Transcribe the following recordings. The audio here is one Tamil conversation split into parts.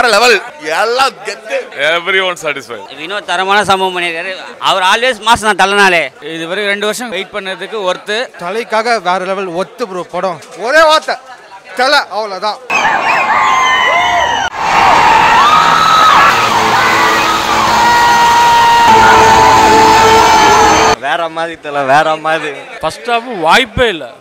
வேற லெவல். எல்லாம் கெத்து. Everyone satisfied. வினோத் தரமான சம்பவம் பண்ணிருக்காரு. அவர் ஆல்வேஸ் மாஸ் நான் தலனாலே. இதுவரை 2 வருஷம் வெயிட் பண்ணதுக்கு ஒர்த். தலைக்காக வேற லெவல் ஒர்த் bro படம். ஒரே வார்த்தை. தல அவ்வளவுதான். வேற மாதிரி தலை வேற மாதிரி. ஃபர்ஸ்ட் ஆஃப் வாய்ப்பே இல்ல.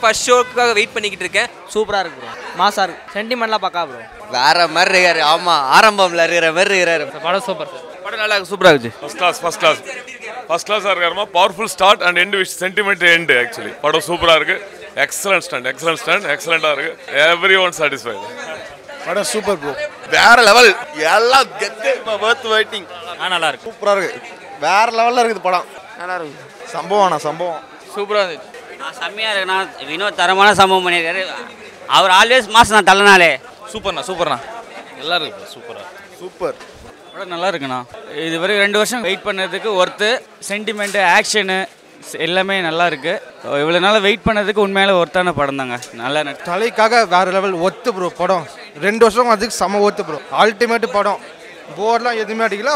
ஃபர்ஸ்ட் ஷோக்காக வெயிட் பண்ணிக்கிட்டு இருக்கேன். சூப்பரா இருக்கு ப்ரோ. மாசா இருக்கு. சென்டிமெண்ட்லாம் பாக்கா ப்ரோ. வேற மாதிரி இருக்காரு. ஆமா ஆரம்பம்ல இருக்கிற மாதிரி இருக்காரு. படம் சூப்பர் சார். படம் நல்லா இருக்கு. சூப்பரா இருக்கு. First class first class first கிளாஸா இருக்காருமா. Powerful start and end with sentiment end. Actually படம் சூப்பரா இருக்கு. எக்ஸலன்ட் ஸ்டாண்ட் எக்ஸலன்ட் ஸ்டாண்ட் எக்ஸலண்டா இருக்கு. Everyone satisfied. படம் சூப்பர் ப்ரோ. வேற லெவல். எல்லாம் கெத்து. Worth waiting. நல்லா இருக்கு. சூப்பரா இருக்கு. வேற லெவல்ல இருக்குது படம். நல்லா இருக்கு. சம்பவம்ண்ணா சம்பவம் சூப்பராக இருந்துச்சு. செம்மையாக இருக்குண்ணா. வினோத் தரமான சம்பவம் பண்ணியிருக்காரு. அவர் ஆல்வேஸ் மாஸ் நான் தலனாலே. சூப்பர்ண்ணா சூப்பர்ண்ணா. நல்லா இருக்கு. சூப்பராக சூப்பர். படம் நல்லா இருக்குண்ணா. இது வரைக்கும் 2 வருஷம் வெயிட் பண்ணதுக்கு ஒர்த்து. சென்டிமெண்ட்டு ஆக்ஷனு எல்லாமே நல்லா இருக்கு. இவ்வளோ நாள் வெயிட் பண்ணதுக்கு உண்மையில ஒர்த்தான படம் தாங்க. நல்லா தலைக்காக வேறு லெவல் ஒர்த்து ப்ரோ படம். 2 வருஷம் அதுக்கு செம ஒர்த்து ப்ரோ. அல்டிமேட் படம். போர்லாம் எதுவுமே அடிக்கல.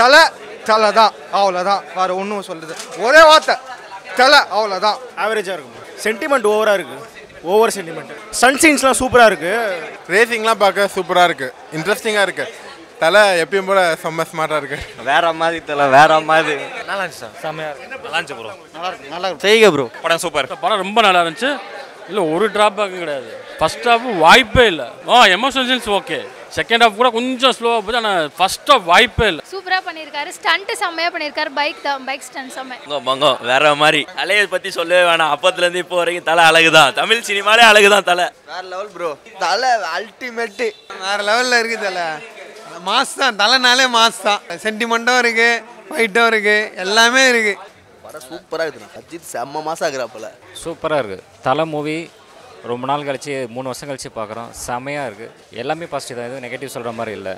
தலை தலை தான் அவ்வளோதான். வேறு ஒன்றும் சொல்லுது. ஒரே வார்த்தை. தலை அவ்வளோதான். ஆவரேஜாக இருக்கும். சென்டிமெண்ட் ஓவராக இருக்குது. Over sentiment. சன் சீன்ஸ்லாம் சூப்பராக இருக்குது. ரேசிங்லாம் பார்க்க சூப்பராக இருக்குது. இன்ட்ரெஸ்டிங்காக இருக்குது. தலை எப்பயும் போல செம்ம ஸ்மார்ட்டாக இருக்குது. வேற மாதிரி தலை வேற மாதிரி. நல்லா இருந்துச்சு சார். செம்மையாக இருக்குது. நல்லா இருந்துச்சு ப்ரோ. நல்லா இருக்கு. நல்லா இருக்கு. செய்க ப்ரோ. படம் சூப்பர். படம் ரொம்ப நல்லா இருந்துச்சு. இல்லை ஒரு ட்ராபேக்கும் கிடையாது. ஃபர்ஸ்ட் ஆஃப் வாய்ப்பே இல்லை. Emotional scenes okay. Second half கூட கொஞ்சம் ஸ்லோவாக போச்சு. ஆனால் ஃபர்ஸ்ட் ஆஃப் வாய்ப்பே இல்லை. சூப்பராக பண்ணியிருக்காரு. ஸ்டண்ட்டு செம்மையாக பண்ணியிருக்காரு. பைக் தான் பைக் ஸ்டண்ட் செம்மையா பங்கோ வேற மாதிரி. அலையை பற்றி சொல்லவே வேணாம். அப்பத்துலேருந்து இப்போ வரைக்கும் தலை அழகுதான். தமிழ் சினிமாலே அழகுதான் தலை. வேற லெவல் ப்ரோ. தலை அல்டிமேட்டு. வேற லெவலில் இருக்குது தலை. மாஸ் தான். தலைனாலே மாஸ் தான். சென்டிமெண்ட்டும் இருக்குது. ஃபைட்டும் இருக்குது. எல்லாமே இருக்குது. படம் சூப்பராக இருக்குது. அஜித் செம்ம மாதம் ஆகுறாப்பில். சூப்பராக இருக்குது. தலை மூவி ரொம்ப நாள் கழிச்சு 3 வருஷம் கழிச்சு பார்க்குறோம். செம்மையாக இருக்குது. எல்லாமே பாசிட்டிவ் தான். எதுவும் நெகட்டிவ் சொல்கிற மாதிரி இல்லை.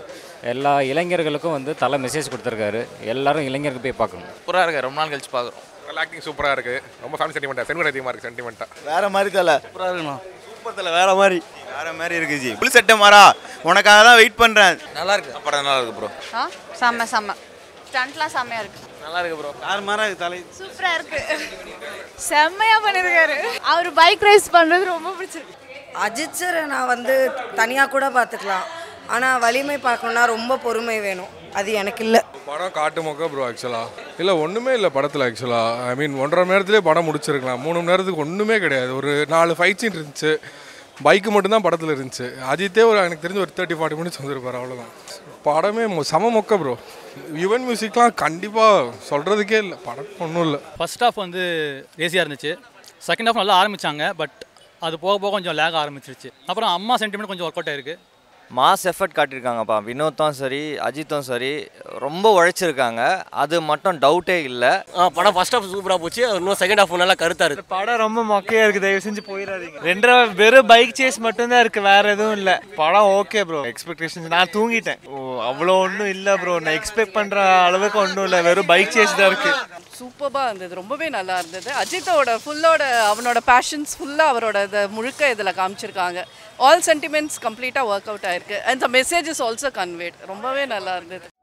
எல்லா இளைஞர்களுக்கும் வந்து தலை மெசேஜ் கொடுத்துருக்காரு. எல்லாரும் இளைஞருக்கு போய் பார்க்கணும். சூப்பராக இருக்குது. ரொம்ப நாள் கழிச்சு பார்க்குறோம். ஆக்டிங் சூப்பராக இருக்குது. ரொம்ப ஃபேமிலி சென்டிமெண்ட்டாக சென்டிமெண்ட் அதிகமாக இருக்குது. சென்டிமெண்ட்டாக வேறு மாதிரி தலை. சூப்பராக இருக்குண்ணா. சூப்பர் தலை வேறு மாதிரி வேறு மாதிரி இருக்குது. ஜி புல் செட்ட மாறா உனக்காக தான் வெயிட் பண்ணுறேன். நல்லா இருக்குது. படம் நல்லா இருக்குது ப்ரோ. செம்ம செம்ம ஸ்டண்ட்லாம் செம்மையாக இருக்குது. நல்லா இருக்கு ப்ரோ. கார் மாறா இருக்கு. தலை சூப்பரா இருக்கு. செம்மையா பண்ணிருக்காரு. அவர் பைக் ரைஸ் பண்றது ரொம்ப பிடிச்சிருக்கு. அஜித் சார் நான் வந்து தனியா கூட பாத்துக்கலாம். ஆனா வலிமை பார்க்கணும்னா ரொம்ப பொறுமை வேணும். அது எனக்கு இல்லை. படம் காட்டு மொக்க ப்ரோ. ஆக்சுவலா இல்லை ஒன்றுமே இல்லை படத்தில். ஆக்சுவலா ஐ மீன் 1.5 மணி நேரத்துலேயே படம் முடிச்சிருக்கலாம். 3 மணி நேரத்துக்கு ஒன்றுமே கிடையாது. ஒரு 4 ஃபைட் சீன் இருந்துச்சு. பைக்கு மட்டும்தான் படத்தில் இருந்துச்சு. அஜித்தே ஒரு எனக்கு தெரிஞ்ச ஒரு 30-40 மினிட்ஸ் வந்துருப்பார். அவ்வளோதான். படமே செம மொக்க ப்ரோ. யுவன் மியூசிக்லாம் கண்டிப்பாக சொல்கிறதுக்கே இல்லை. படம் ஒன்றும் இல்லை. ஃபர்ஸ்ட் ஆஃப் வந்து ரேசியாக இருந்துச்சு. செகண்ட் ஆஃப் நல்லா ஆரம்பித்தாங்க. பட் அது போக போக கொஞ்சம் லேக் ஆரம்பிச்சிருச்சு. அப்புறம் அம்மா சென்டிமெண்ட் கொஞ்சம் ஒர்க் அவுட் ஆயிருக்கு. மாஸ் எஃபர்ட் காட்டியிருக்காங்கப்பா. வினோத்தும் சரி அஜித்தும் சரி ரொம்ப உழைச்சிருக்காங்க. அது மட்டும் டவுட்டே இல்லை. படம் ஃபர்ஸ்ட் ஆஃப் சூப்பராக போச்சு. இன்னும் செகண்ட் ஆஃப் நல்லா கருத்தாக இருக்குது. படம் ரொம்ப மொக்கையாக இருக்குது. தயவு செஞ்சு போயிடாதீங்க. 2 வெறும் பைக் சேஸ் மட்டும்தான் இருக்குது. வேறு எதுவும் இல்லை. படம் ஓகே ப்ரோ. எக்ஸ்பெக்டேஷன்ஸ் நான் தூங்கிட்டேன். அவ்வளோ ஒன்றும் இல்லை ப்ரோ. நான் எக்ஸ்பெக்ட் பண்ணுற அளவுக்கு ஒன்றும் இல்லை. வெறும் பைக் சேஸ் தான் இருக்குது. சூப்பராக இருந்தது. ரொம்பவே நல்லா இருந்தது. அஜித்தோட ஃபுல்லோட அவனோட பேஷன்ஸ் ஃபுல்லாக அவரோட இதை முழுக்க இதில் காமிச்சிருக்காங்க. ஆல் சென்டிமெண்ட்ஸ் கம்ப்ளீட்டாக ஒர்க் அவுட் ஆகிருக்கு. And the message is also conveyed. ரொம்பவே நல்லா இருந்தது.